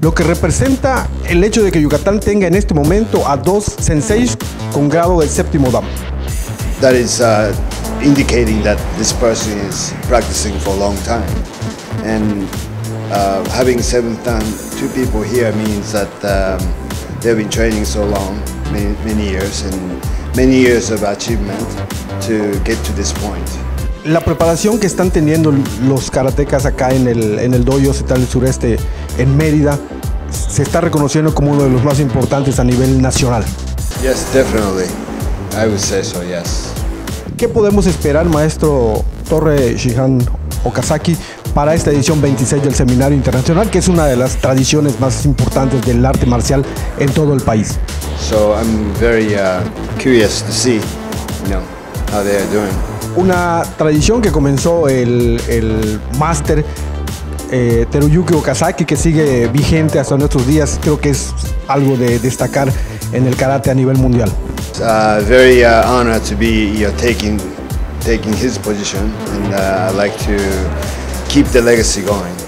Lo que representa el hecho de que Yucatán tenga en este momento a dos senseis con grado del séptimo dan. That is indicating that this person is practicing for a long time, and having seventh dan, two people here means that they've been training so long, many years, and many years of achievement to get to this point. La preparación que están teniendo los karatecas acá en el Dojo Central del Sureste en Mérida se está reconociendo como uno de los más importantes a nivel nacional. Yes, definitely. I would say so, yes. ¿Qué podemos esperar, maestro Torre Shihan Okazaki, para esta edición 26 del Seminario Internacional, que es una de las tradiciones más importantes del arte marcial en todo el país? So I'm very curious to see, you know, how they are doing. Una tradición que comenzó el máster Teruyuki Okazaki, que sigue vigente hasta nuestros días. Creo que es algo de destacar en el karate a nivel mundial. Very honored to be taking his position, and I like to keep the legacy going.